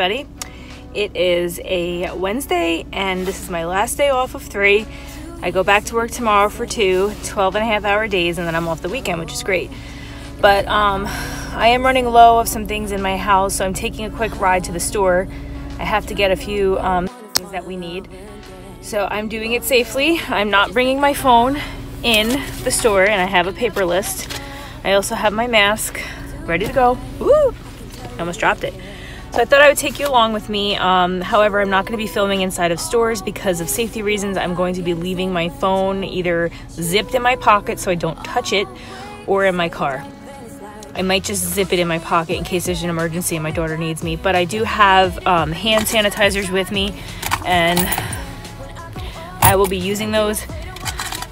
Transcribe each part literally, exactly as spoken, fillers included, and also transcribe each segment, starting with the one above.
everybody. It is a Wednesday and this is my last day off of three. I go back to work tomorrow for two twelve and a half hour days, and then I'm off the weekend, which is great. But um, I am running low of some things in my house, so I'm taking a quick ride to the store. I have to get a few um, things that we need. So I'm doing it safely. I'm not bringing my phone in the store, and I have a paper list. I also have my mask ready to go. Woo! I almost dropped it. So I thought I would take you along with me. Um, however, I'm not going to be filming inside of stores because of safety reasons. I'm going to be leaving my phone either zipped in my pocket so I don't touch it, or in my car. I might just zip it in my pocket in case there's an emergency and my daughter needs me. But I do have um, hand sanitizers with me, and I will be using those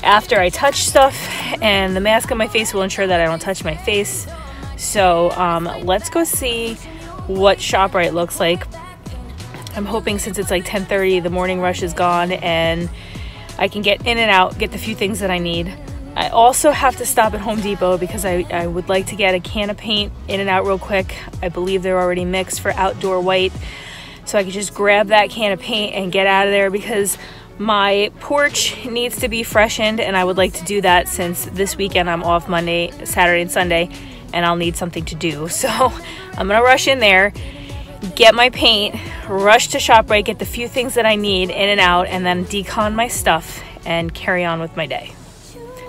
after I touch stuff, and the mask on my face will ensure that I don't touch my face. So um, let's go see what ShopRite looks like. I'm hoping, since it's like ten thirty, the morning rush is gone and I can get in and out, get the few things that I need. I also have to stop at Home Depot because I, I would like to get a can of paint in and out real quick. I believe they're already mixed for outdoor white. So I could just grab that can of paint and get out of there because my porch needs to be freshened, and I would like to do that since this weekend I'm off Monday, Saturday, and Sunday, and I'll need something to do. So I'm gonna rush in there, get my paint, rush to ShopRite, get the few things that I need in and out, and then decon my stuff and carry on with my day.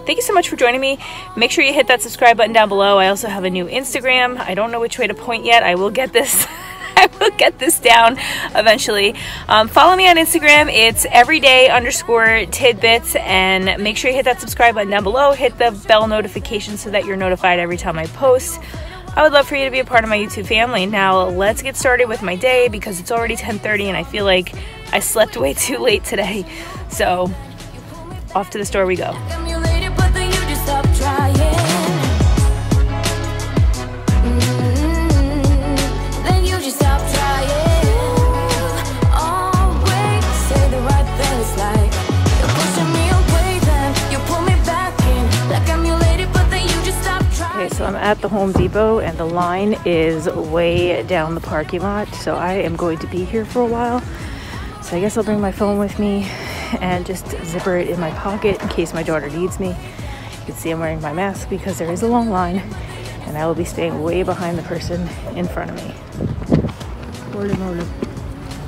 Thank you so much for joining me. Make sure you hit that subscribe button down below. I also have a new Instagram. I don't know which way to point yet. I will get this. I will get this down eventually. Um, follow me on Instagram. It's everyday underscore tidbits, and make sure you hit that subscribe button down below. Hit the bell notification so that you're notified every time I post. I would love for you to be a part of my YouTube family. Now let's get started with my day because it's already ten thirty and I feel like I slept way too late today. So off to the store we go. So I'm at the Home Depot and the line is way down the parking lot, so I am going to be here for a while. So I guess I'll bring my phone with me and just zipper it in my pocket in case my daughter needs me. You can see I'm wearing my mask because there is a long line, and I will be staying way behind the person in front of me. Holy moly,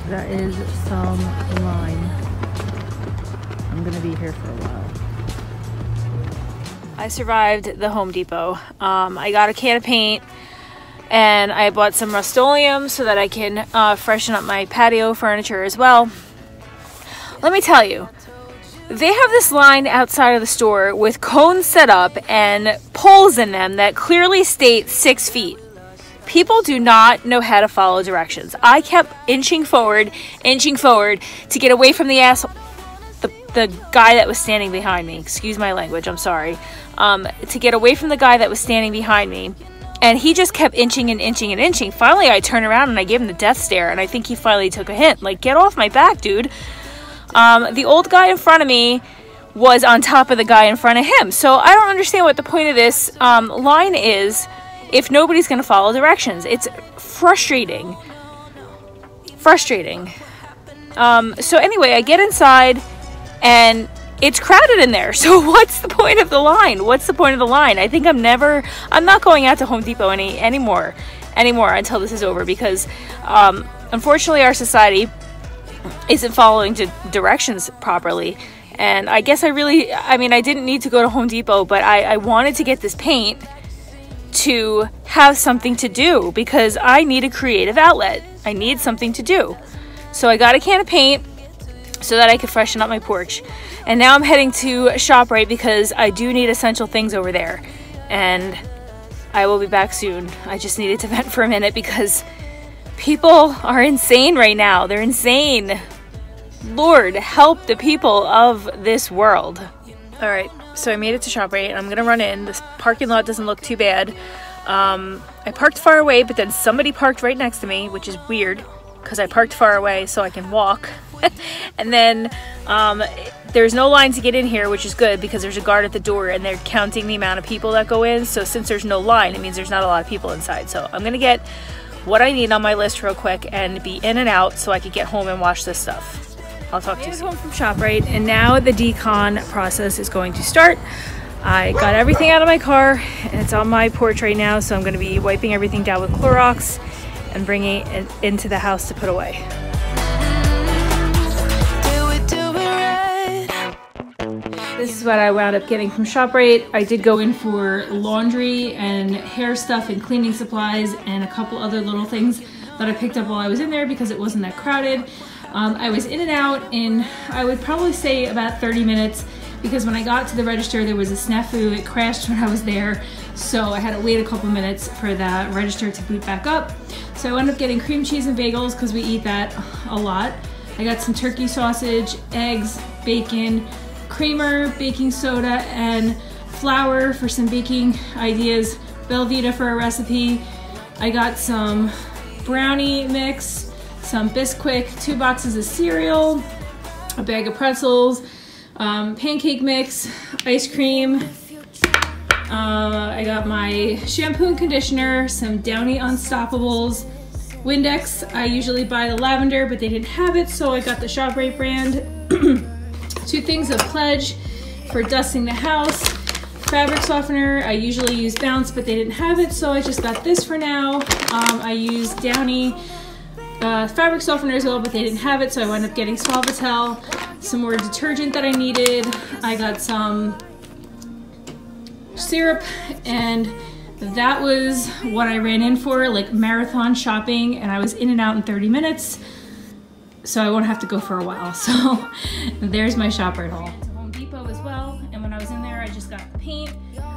that is some line. I'm gonna be here for a while. I survived the Home Depot. Um, I got a can of paint and I bought some Rust-Oleum so that I can uh, freshen up my patio furniture as well. Let me tell you, they have this line outside of the store with cones set up and poles in them that clearly state six feet. People do not know how to follow directions. I kept inching forward, inching forward to get away from the asshole. The guy that was standing behind me, excuse my language, I'm sorry, um, to get away from the guy that was standing behind me. And he just kept inching and inching and inching. Finally, I turned around and I gave him the death stare, and I think he finally took a hint. Like, get off my back, dude. Um, the old guy in front of me was on top of the guy in front of him. So I don't understand what the point of this um, line is if nobody's going to follow directions. It's frustrating. Frustrating. Um, so anyway, I get inside. And it's crowded in there, so what's the point of the line? What's the point of the line? I think I'm never, I'm not going out to Home Depot any anymore, anymore until this is over because um, unfortunately our society isn't following directions properly. And I guess I really, I mean, I didn't need to go to Home Depot, but I, I wanted to get this paint to have something to do because I need a creative outlet. I need something to do. So I got a can of paint so that I could freshen up my porch. And now I'm heading to ShopRite because I do need essential things over there. And I will be back soon. I just needed to vent for a minute because people are insane right now. They're insane. Lord, help the people of this world. All right, so I made it to ShopRite and I'm gonna run in. This parking lot doesn't look too bad. Um, I parked far away, but then somebody parked right next to me, which is weird because I parked far away so I can walk. And then um, there's no line to get in here, which is good because there's a guard at the door and they're counting the amount of people that go in. So since there's no line, it means there's not a lot of people inside. So I'm gonna get what I need on my list real quick and be in and out so I could get home and wash this stuff. I'll talk to you soon. I was home from ShopRite and now the decon process is going to start. I got everything out of my car and it's on my porch right now, so I'm going to be wiping everything down with Clorox and bringing it into the house to put away. This is what I wound up getting from ShopRite. I did go in for laundry and hair stuff and cleaning supplies and a couple other little things that I picked up while I was in there because it wasn't that crowded. Um, I was in and out in, I would probably say about thirty minutes, because when I got to the register there was a snafu, it crashed when I was there, so I had to wait a couple minutes for the register to boot back up. So I wound up getting cream cheese and bagels because we eat that a lot. I got some turkey sausage, eggs, bacon, creamer, baking soda, and flour for some baking ideas, Belvita for a recipe. I got some brownie mix, some Bisquick, two boxes of cereal, a bag of pretzels, um, pancake mix, ice cream. Uh, I got my shampoo and conditioner, some Downy Unstoppables, Windex. I usually buy the lavender, but they didn't have it, so I got the ShopRite brand. Two things of Pledge for dusting the house, fabric softener. I usually use Bounce, but they didn't have it, so I just got this for now. Um, I used Downy uh, fabric softener as well, but they didn't have it, so I wound up getting Suavitel, some more detergent that I needed. I got some syrup, and that was what I ran in for, like marathon shopping, and I was in and out in thirty minutes. So I won't have to go for a while. So there's my ShopRite haul. I went to Home Depot as well, and when I was in there I just got the paint,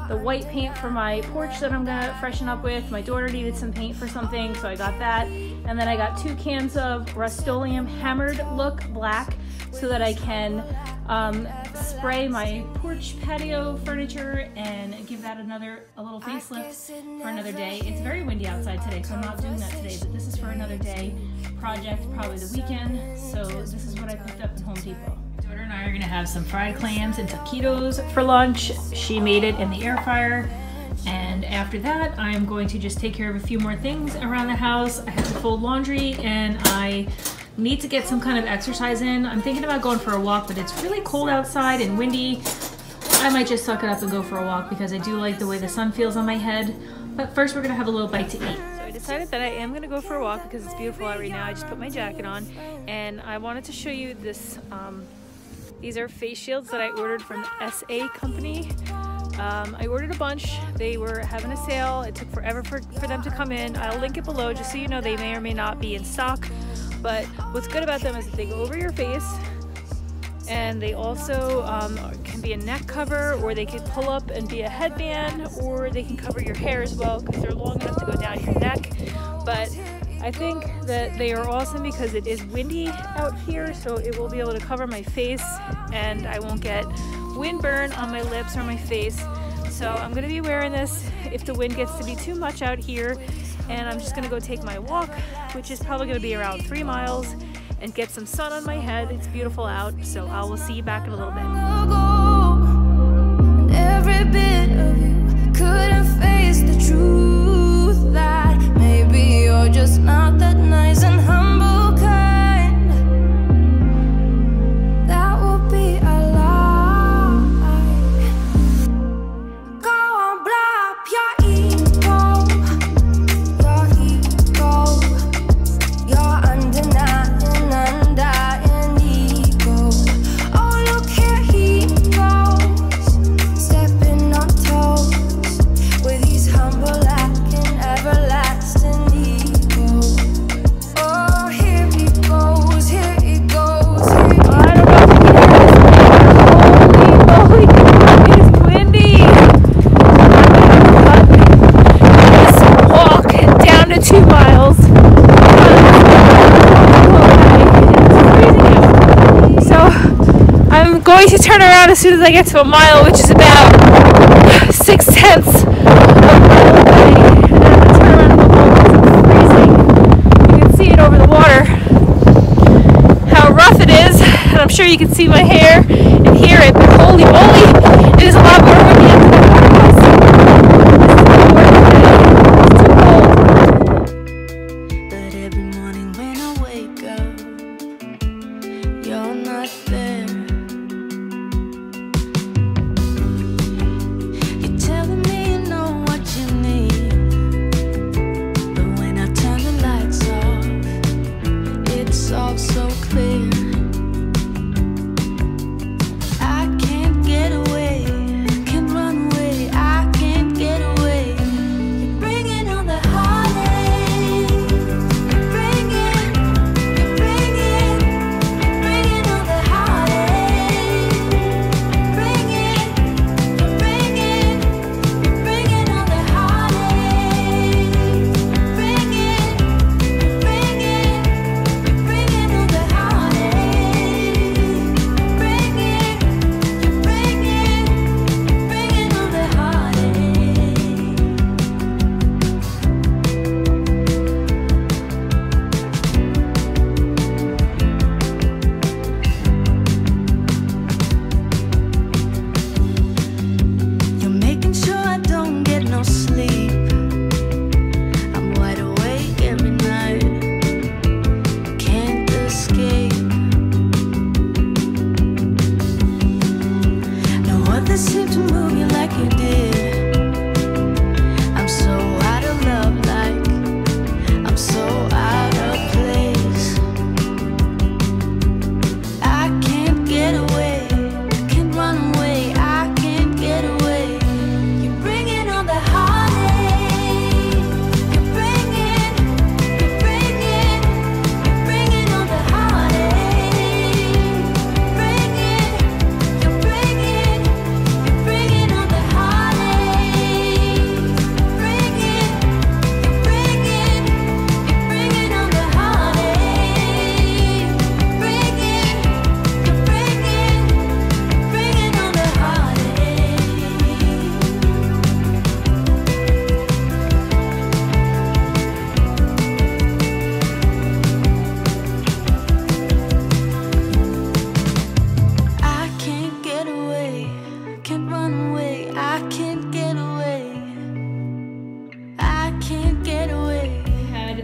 the white paint for my porch that I'm gonna freshen up with. My daughter needed some paint for something, so I got that. And then I got two cans of Rust-Oleum hammered look black so that I can um, spray my porch patio furniture and give that another a little facelift for another day. It's very windy outside today, so I'm not doing that today, but this is for another day project, probably the weekend. So this is what I picked up at Home Depot. My daughter and I are gonna have some fried clams and taquitos for lunch. She made it in the air fryer. And after that, I'm going to just take care of a few more things around the house. I have to fold laundry and I need to get some kind of exercise in. I'm thinking about going for a walk, but it's really cold outside and windy. I might just suck it up and go for a walk because I do like the way the sun feels on my head. But first we're gonna have a little bite to eat. So I decided that I am gonna go for a walk because it's beautiful out right now. I just put my jacket on and I wanted to show you this. Um, these are face shields that I ordered from the S A Company. Um, I ordered a bunch. They were having a sale. It took forever for, for them to come in. I'll link it below just so you know they may or may not be in stock. But what's good about them is that they go over your face, and they also um, can be a neck cover, or they can pull up and be a headband, or they can cover your hair as well because they're long enough to go down your neck. But I think that they are awesome because it is windy out here, so it will be able to cover my face and I won't get windburn on my lips or my face. So I'm gonna be wearing this if the wind gets to be too much out here, and I'm just gonna go take my walk, which is probably gonna be around three miles, and get some sun on my head. It's beautiful out, so I will see you back in a little bit. Every bit of you couldn't face the truth that maybe you're just not that nice and humble kind. That will be a to turn around as soon as I get to a mile, which is about six tenths of a mile away. And I have to turn around in the water because it's freezing. You can see it over the water, how rough it is, and I'm sure you can see my hair and hear it, but holy moly, it is a lot more windy at the water. It's too cold.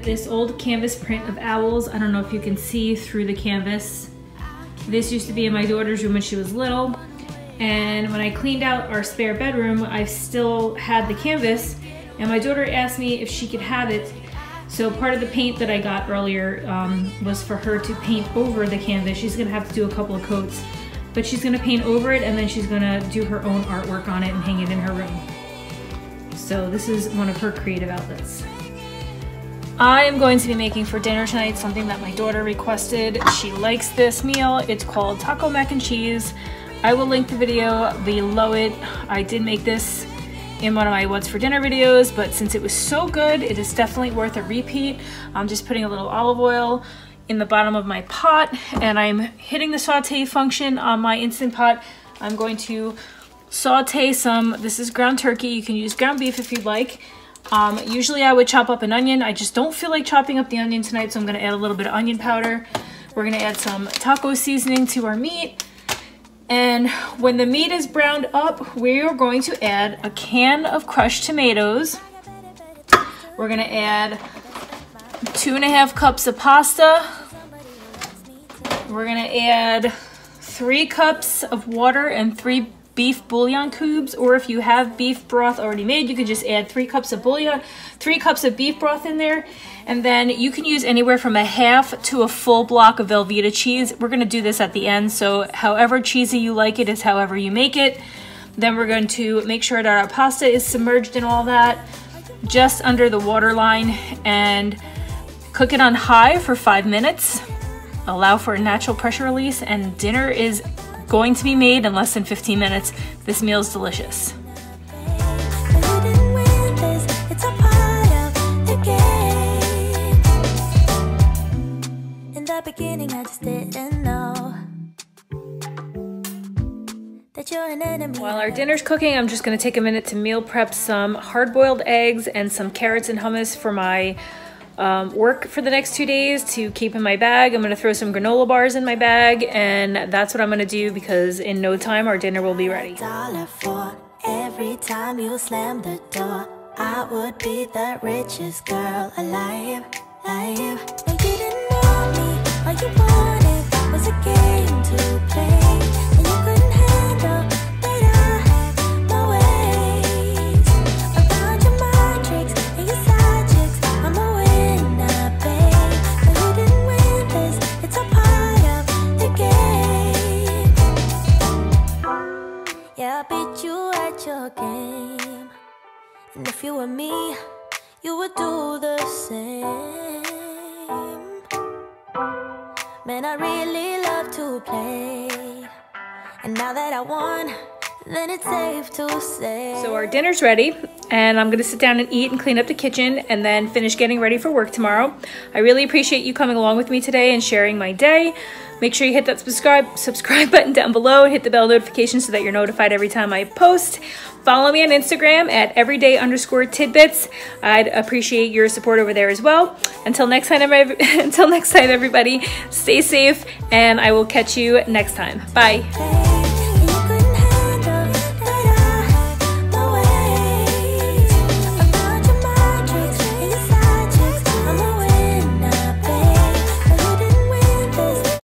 This old canvas print of owls. I don't know if you can see through the canvas. This used to be in my daughter's room when she was little, and when I cleaned out our spare bedroom, I still had the canvas, and my daughter asked me if she could have it. So part of the paint that I got earlier um, was for her to paint over the canvas. She's gonna have to do a couple of coats, but she's gonna paint over it and then she's gonna do her own artwork on it and hang it in her room. So this is one of her creative outlets. I am going to be making for dinner tonight something that my daughter requested. She likes this meal. It's called taco mac and cheese. I will link the video below it. I did make this in one of my what's for dinner videos, but since it was so good, it is definitely worth a repeat. I'm just putting a little olive oil in the bottom of my pot, and I'm hitting the saute function on my Instant Pot. I'm going to saute some, this is ground turkey. You can use ground beef if you'd like. Um, usually I would chop up an onion. I just don't feel like chopping up the onion tonight, so I'm going to add a little bit of onion powder. We're going to add some taco seasoning to our meat. And when the meat is browned up, we are going to add a can of crushed tomatoes. We're going to add two and a half cups of pasta. We're going to add three cups of water and three beef bouillon cubes, or if you have beef broth already made, you can just add three cups of bouillon, three cups of beef broth in there. And then you can use anywhere from a half to a full block of Velveeta cheese. We're going to do this at the end, so however cheesy you like it is however you make it. Then we're going to make sure that our pasta is submerged in all that, just under the water line, and cook it on high for five minutes. Allow for a natural pressure release, and dinner is going to be made in less than fifteen minutes. This meal is delicious. In the beginning, I just didn't know that you're an enemy. While our dinner's cooking, I'm just going to take a minute to meal prep some hard-boiled eggs and some carrots and hummus for my Um, work for the next two days to keep in my bag. I'm gonna throw some granola bars in my bag, and that's what I'm gonna do because in no time our dinner will be ready. one dollar for every time you slam the door, I would be the richest girl alive, alive. No, you didn't want me, all you wanted was a game to I beat you at your game. And if you were me, you would do the same. Man, I really love to play. And now that I won, then it's safe to say. So our dinner's ready, and I'm gonna sit down and eat and clean up the kitchen and then finish getting ready for work tomorrow. I really appreciate you coming along with me today and sharing my day. Make sure you hit that subscribe subscribe button down below and hit the bell notification so that you're notified every time I post. Follow me on Instagram at everyday underscore tidbits. I'd appreciate your support over there as well. Until next time, until next time, everybody, stay safe, and I will catch you next time. Bye.